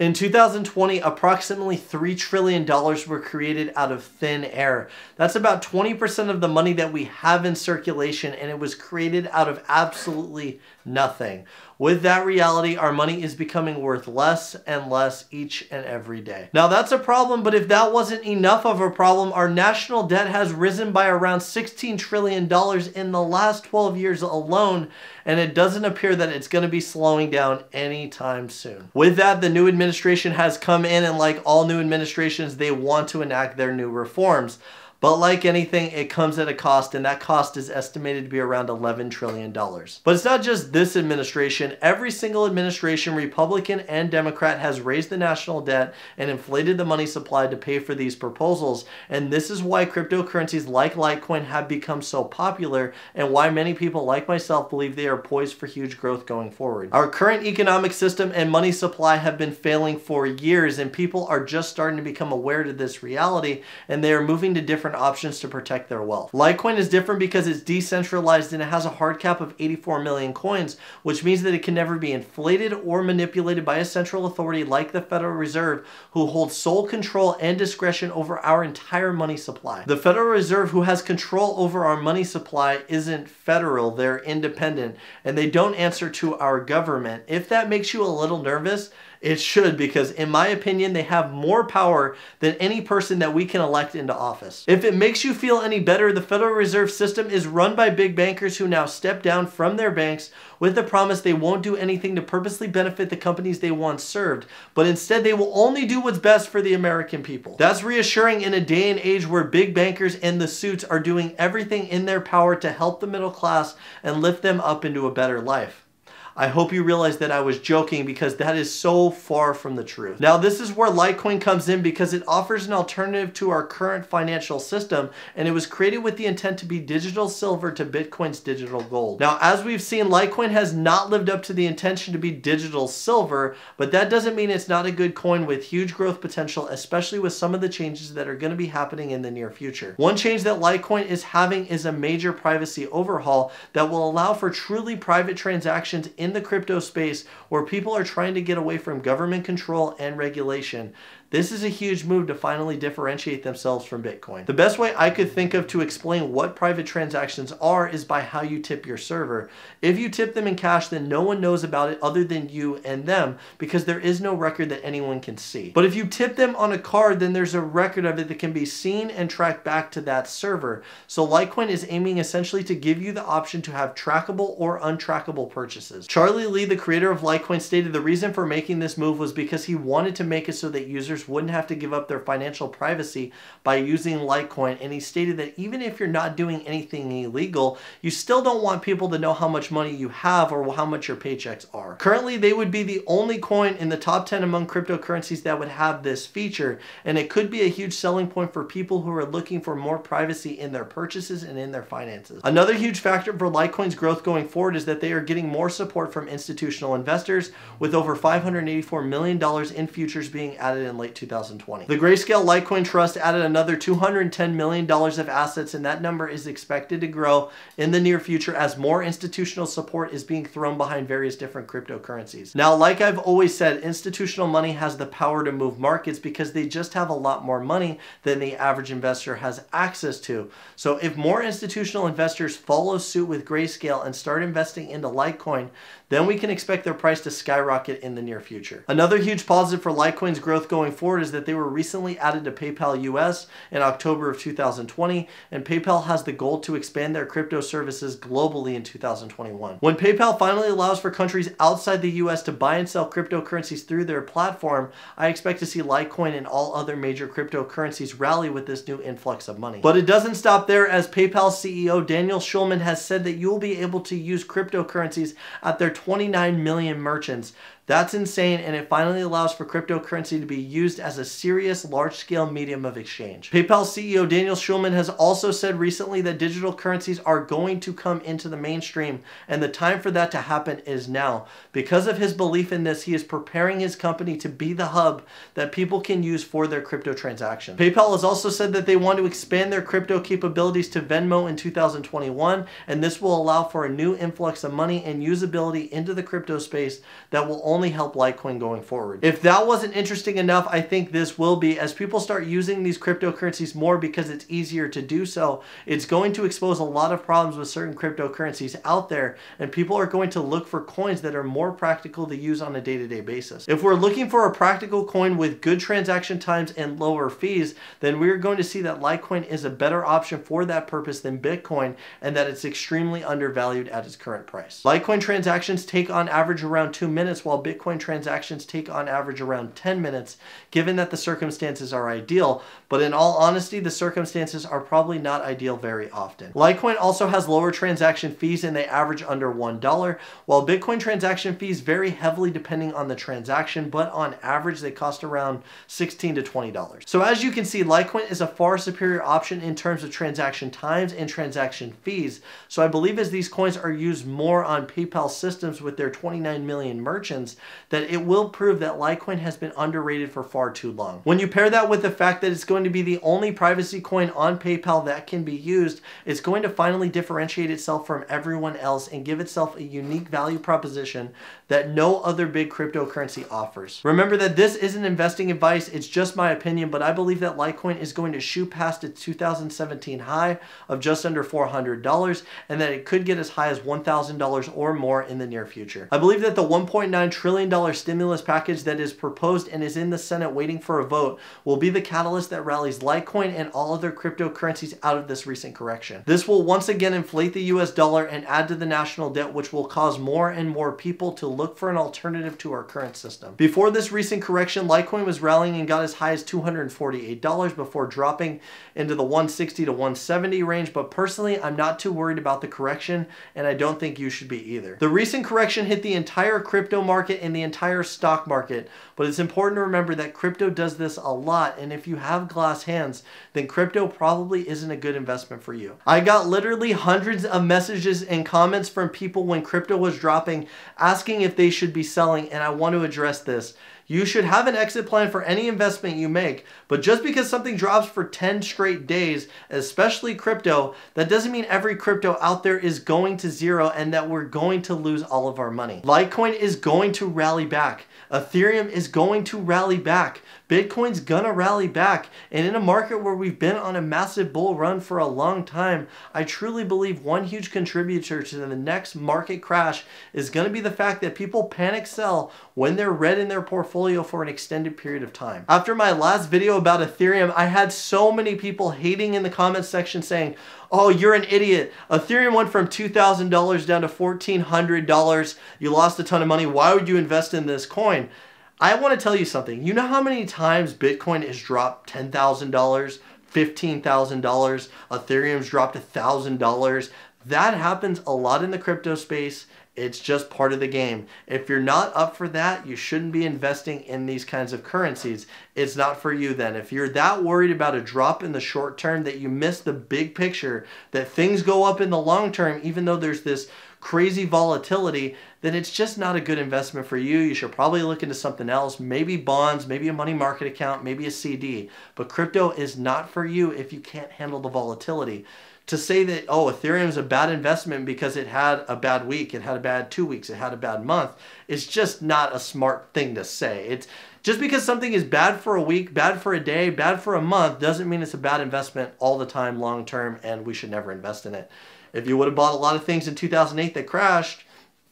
In 2020, approximately $3 trillion were created out of thin air. That's about 20% of the money that we have in circulation, and it was created out of absolutely nothing. With that reality, our money is becoming worth less and less each and every day. Now that's a problem, but if that wasn't enough of a problem, our national debt has risen by around $16 trillion in the last 12 years alone, and it doesn't appear that it's going to be slowing down anytime soon. With that, the new administration has come in, and like all new administrations, they want to enact their new reforms. But like anything, it comes at a cost, and that cost is estimated to be around $11 trillion. But it's not just this administration. Every single administration, Republican and Democrat, has raised the national debt and inflated the money supply to pay for these proposals. And this is why cryptocurrencies like Litecoin have become so popular, and why many people like myself believe they are poised for huge growth going forward. Our current economic system and money supply have been failing for years, and people are just starting to become aware of this reality, and they are moving to different options to protect their wealth. Litecoin is different because it's decentralized and it has a hard cap of 84 million coins, which means that it can never be inflated or manipulated by a central authority like the Federal Reserve, who holds sole control and discretion over our entire money supply. The Federal Reserve, who has control over our money supply, isn't federal, they're independent, and they don't answer to our government. If that makes you a little nervous, it should, because in my opinion, they have more power than any person that we can elect into office. If it makes you feel any better, the Federal Reserve System is run by big bankers who now step down from their banks with the promise they won't do anything to purposely benefit the companies they once served, but instead they will only do what's best for the American people. That's reassuring in a day and age where big bankers and the suits are doing everything in their power to help the middle class and lift them up into a better life. I hope you realize that I was joking, because that is so far from the truth. Now this is where Litecoin comes in, because it offers an alternative to our current financial system, and it was created with the intent to be digital silver to Bitcoin's digital gold. Now as we've seen, Litecoin has not lived up to the intention to be digital silver, but that doesn't mean it's not a good coin with huge growth potential, especially with some of the changes that are going to be happening in the near future. One change that Litecoin is having is a major privacy overhaul that will allow for truly private transactions in the crypto space, where people are trying to get away from government control and regulation. This is a huge move to finally differentiate themselves from Bitcoin. The best way I could think of to explain what private transactions are is by how you tip your server. If you tip them in cash, then no one knows about it other than you and them, because there is no record that anyone can see. But if you tip them on a card, then there's a record of it that can be seen and tracked back to that server. So Litecoin is aiming essentially to give you the option to have trackable or untrackable purchases. Charlie Lee, the creator of Litecoin, stated the reason for making this move was because he wanted to make it so that users wouldn't have to give up their financial privacy by using Litecoin, and he stated that even if you're not doing anything illegal, you still don't want people to know how much money you have or how much your paychecks are. Currently, they would be the only coin in the top 10 among cryptocurrencies that would have this feature, and it could be a huge selling point for people who are looking for more privacy in their purchases and in their finances. Another huge factor for Litecoin's growth going forward is that they are getting more support from institutional investors, with over $584 million in futures being added in late 2020. The Grayscale Litecoin Trust added another $210 million of assets, and that number is expected to grow in the near future as more institutional support is being thrown behind various different cryptocurrencies. Now, like I've always said, institutional money has the power to move markets because they just have a lot more money than the average investor has access to. So if more institutional investors follow suit with Grayscale and start investing into Litecoin, then we can expect their price to skyrocket in the near future. Another huge positive for Litecoin's growth going forward is that they were recently added to PayPal US in October of 2020, and PayPal has the goal to expand their crypto services globally in 2021. When PayPal finally allows for countries outside the US to buy and sell cryptocurrencies through their platform, I expect to see Litecoin and all other major cryptocurrencies rally with this new influx of money. But it doesn't stop there, as PayPal CEO Daniel Schulman has said that you'll be able to use cryptocurrencies at their 29 million merchants. That's insane, and it finally allows for cryptocurrency to be used as a serious, large-scale medium of exchange. PayPal CEO Daniel Schulman has also said recently that digital currencies are going to come into the mainstream, and the time for that to happen is now. Because of his belief in this, he is preparing his company to be the hub that people can use for their crypto transactions. PayPal has also said that they want to expand their crypto capabilities to Venmo in 2021, and this will allow for a new influx of money and usability into the crypto space that will only only help Litecoin going forward. If that wasn't interesting enough, I think this will be, as people start using these cryptocurrencies more because it's easier to do so, it's going to expose a lot of problems with certain cryptocurrencies out there, and people are going to look for coins that are more practical to use on a day-to-day basis. If we're looking for a practical coin with good transaction times and lower fees, then we're going to see that Litecoin is a better option for that purpose than Bitcoin, and that it's extremely undervalued at its current price. Litecoin transactions take on average around 2 minutes, while Bitcoin transactions take on average around 10 minutes, given that the circumstances are ideal. But in all honesty, the circumstances are probably not ideal very often. Litecoin also has lower transaction fees, and they average under $1, while Bitcoin transaction fees vary heavily depending on the transaction, but on average they cost around $16 to $20. So as you can see, Litecoin is a far superior option in terms of transaction times and transaction fees. So I believe as these coins are used more on PayPal systems with their 29 million merchants, that it will prove that Litecoin has been underrated for far too long. When you pair that with the fact that it's going to be the only privacy coin on PayPal that can be used, it's going to finally differentiate itself from everyone else and give itself a unique value proposition that no other big cryptocurrency offers. Remember that this isn't investing advice, it's just my opinion, but I believe that Litecoin is going to shoot past its 2017 high of just under $400, and that it could get as high as $1,000 or more in the near future. I believe that the $1.9 trillion stimulus package that is proposed and is in the Senate waiting for a vote will be the catalyst that rallies Litecoin and all other cryptocurrencies out of this recent correction. This will once again inflate the US dollar and add to the national debt, which will cause more and more people to look for an alternative to our current system. Before this recent correction, Litecoin was rallying and got as high as $248 before dropping into the 160 to 170 range, but personally, I'm not too worried about the correction, and I don't think you should be either. The recent correction hit the entire crypto market and the entire stock market, but it's important to remember that crypto does this a lot, and if you have glass hands, then crypto probably isn't a good investment for you. I got literally hundreds of messages and comments from people when crypto was dropping asking if they should be selling, and I want to address this. You should have an exit plan for any investment you make, but just because something drops for 10 straight days, especially crypto, that doesn't mean every crypto out there is going to zero and that we're going to lose all of our money. Litecoin is going to rally back. Ethereum is going to rally back. Bitcoin's gonna rally back. And in a market where we've been on a massive bull run for a long time, I truly believe one huge contributor to the next market crash is gonna be the fact that people panic sell when they're red in their portfolio for an extended period of time. After my last video about Ethereum, I had so many people hating in the comments section saying, "Oh, you're an idiot. Ethereum went from $2,000 down to $1,400. You lost a ton of money. Why would you invest in this coin?" I want to tell you something. You know how many times Bitcoin has dropped $10,000, $15,000, Ethereum's dropped $1,000. That happens a lot in the crypto space. It's just part of the game. If you're not up for that, you shouldn't be investing in these kinds of currencies. It's not for you then. If you're that worried about a drop in the short term that you miss the big picture, that things go up in the long term, even though there's this crazy volatility, then it's just not a good investment for you. You should probably look into something else, maybe bonds, maybe a money market account, maybe a CD. But crypto is not for you if you can't handle the volatility. To say that, oh, Ethereum is a bad investment because it had a bad week, it had a bad 2 weeks, it had a bad month, it's just not a smart thing to say. It's just because something is bad for a week, bad for a day, bad for a month, doesn't mean it's a bad investment all the time, long term, and we should never invest in it. If you would have bought a lot of things in 2008 that crashed,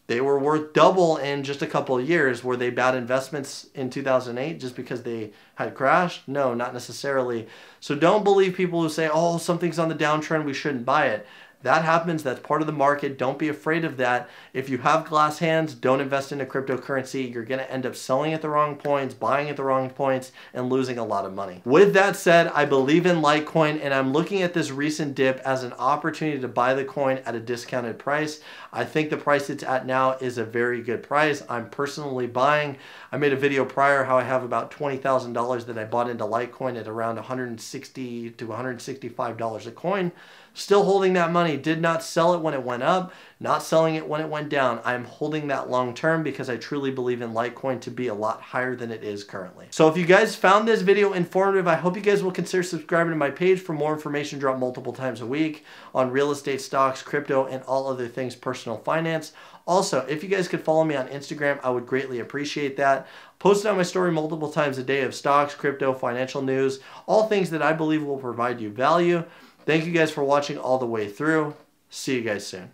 they were worth double in just a couple of years. Were they bad investments in 2008 just because they had crashed? No, not necessarily. So don't believe people who say, oh, something's on the downtrend, we shouldn't buy it. That happens, that's part of the market. Don't be afraid of that. If you have glass hands, don't invest in a cryptocurrency. You're gonna end up selling at the wrong points, buying at the wrong points, and losing a lot of money. With that said, I believe in Litecoin, and I'm looking at this recent dip as an opportunity to buy the coin at a discounted price. I think the price it's at now is a very good price. I'm personally buying. I made a video prior how I have about $20,000 that I bought into Litecoin at around $160 to $165 a coin. Still holding that money. Did not sell it when it went up. Not selling it when it went down. I'm holding that long term because I truly believe in Litecoin to be a lot higher than it is currently. So if you guys found this video informative, I hope you guys will consider subscribing to my page for more information dropped multiple times a week on real estate, stocks, crypto, and all other things personal finance. Also, if you guys could follow me on Instagram, I would greatly appreciate that. Post on my story multiple times a day of stocks, crypto, financial news, all things that I believe will provide you value. Thank you guys for watching all the way through. See you guys soon.